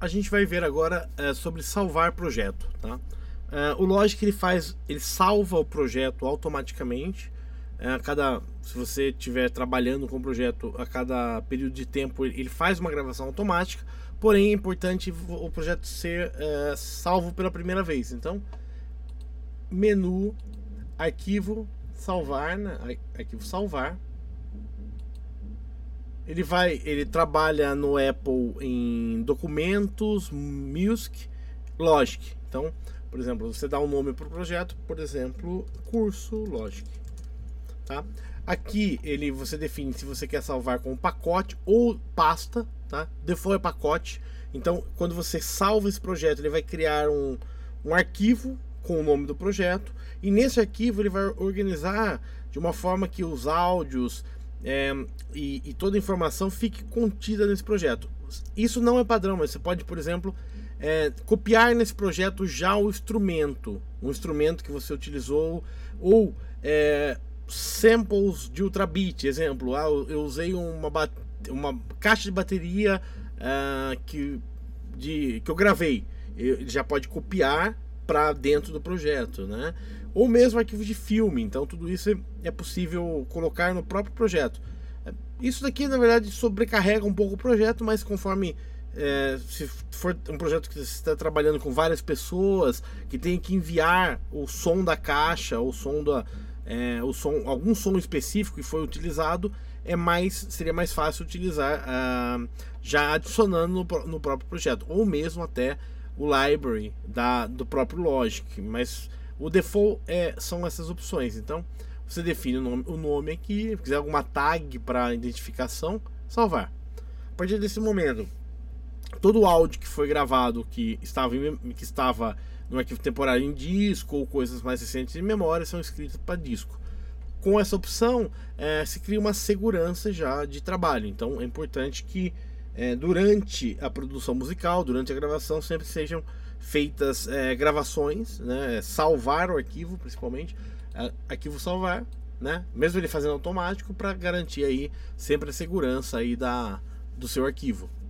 a gente vai ver agora sobre salvar projeto, tá? O Logic ele salva o projeto automaticamente. Se você estiver trabalhando com o projeto, a cada período de tempo ele faz uma gravação automática. Porém é importante o projeto ser salvo pela primeira vez. Então, menu, arquivo, salvar, né? Arquivo salvar. Ele trabalha no Apple em documentos, music, Logic. Então, por exemplo, você dá um nome para o projeto, por exemplo, curso Logic. Tá? Aqui você define se você quer salvar com pacote ou pasta, tá? Default é pacote. Então, quando você salva esse projeto, ele vai criar um arquivo com o nome do projeto, e nesse arquivo ele vai organizar de uma forma que os áudios e toda a informação fique contida nesse projeto. Isso não é padrão, mas você pode, por exemplo, copiar nesse projeto já o instrumento, um instrumento que você utilizou, ou samples de Ultrabeat, exemplo. Eu usei uma caixa de bateria que eu gravei. Ele já pode copiar para dentro do projeto, né? Ou mesmo arquivos de filme. Então tudo isso é possível colocar no próprio projeto. Isso daqui na verdade sobrecarrega um pouco o projeto, mas conforme se for um projeto que você está trabalhando com várias pessoas que tem que enviar o som da caixa, o som da algum som específico que foi utilizado, seria mais fácil utilizar já adicionando no próprio projeto, ou mesmo até o library do próprio Logic. Mas o default são essas opções. Então você define o nome aqui, se quiser alguma tag para identificação, salvar. A partir desse momento, todo o áudio que foi gravado, que estava no arquivo temporário em disco ou coisas mais recentes de memória, são escritas para disco. Com essa opção se cria uma segurança já de trabalho. Então é importante que durante a produção musical, durante a gravação, sempre sejam feitas gravações, né? Salvar o arquivo, principalmente arquivo salvar, né? Mesmo ele fazendo automático, para garantir aí sempre a segurança aí do seu arquivo.